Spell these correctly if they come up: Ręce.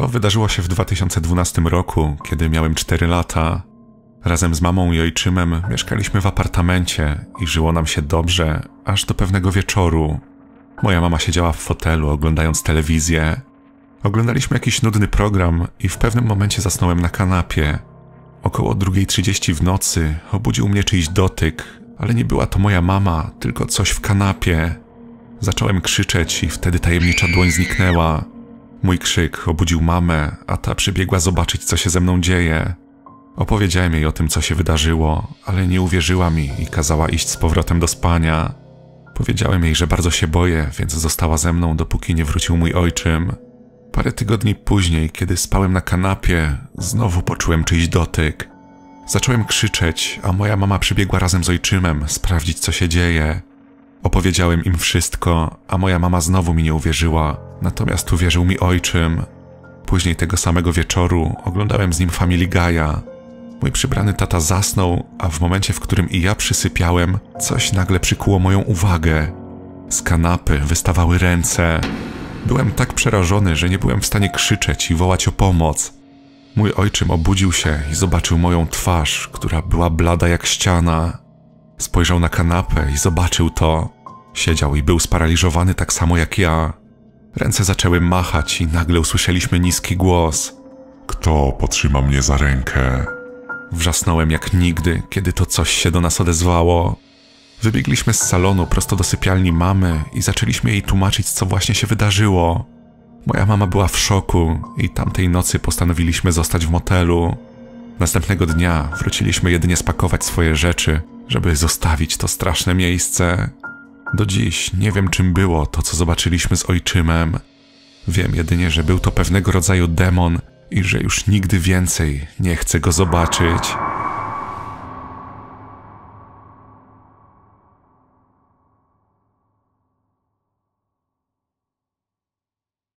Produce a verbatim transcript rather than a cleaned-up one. To wydarzyło się w dwa tysiące dwunastym roku, kiedy miałem cztery lata. Razem z mamą i ojczymem mieszkaliśmy w apartamencie i żyło nam się dobrze, aż do pewnego wieczoru. Moja mama siedziała w fotelu, oglądając telewizję. Oglądaliśmy jakiś nudny program i w pewnym momencie zasnąłem na kanapie. Około drugiej trzydzieści w nocy obudził mnie czyjś dotyk, ale nie była to moja mama, tylko coś w kanapie. Zacząłem krzyczeć i wtedy tajemnicza dłoń zniknęła. Mój krzyk obudził mamę, a ta przybiegła zobaczyć, co się ze mną dzieje. Opowiedziałem jej o tym, co się wydarzyło, ale nie uwierzyła mi i kazała iść z powrotem do spania. Powiedziałem jej, że bardzo się boję, więc została ze mną, dopóki nie wrócił mój ojczym. Parę tygodni później, kiedy spałem na kanapie, znowu poczułem czyjś dotyk. Zacząłem krzyczeć, a moja mama przybiegła razem z ojczymem sprawdzić, co się dzieje. Opowiedziałem im wszystko, a moja mama znowu mi nie uwierzyła, natomiast uwierzył mi ojczym. Później tego samego wieczoru oglądałem z nim Family Guy'a. Mój przybrany tata zasnął, a w momencie, w którym i ja przysypiałem, coś nagle przykuło moją uwagę. Z kanapy wystawały ręce. Byłem tak przerażony, że nie byłem w stanie krzyczeć i wołać o pomoc. Mój ojczym obudził się i zobaczył moją twarz, która była blada jak ściana. Spojrzał na kanapę i zobaczył to. Siedział i był sparaliżowany tak samo jak ja. Ręce zaczęły machać i nagle usłyszeliśmy niski głos. Kto potrzyma mnie za rękę? Wrzasnąłem jak nigdy, kiedy to coś się do nas odezwało. Wybiegliśmy z salonu prosto do sypialni mamy i zaczęliśmy jej tłumaczyć, co właśnie się wydarzyło. Moja mama była w szoku i tamtej nocy postanowiliśmy zostać w motelu. Następnego dnia wróciliśmy jedynie spakować swoje rzeczy, żeby zostawić to straszne miejsce. Do dziś nie wiem, czym było to, co zobaczyliśmy z ojczymem. Wiem jedynie, że był to pewnego rodzaju demon i że już nigdy więcej nie chcę go zobaczyć.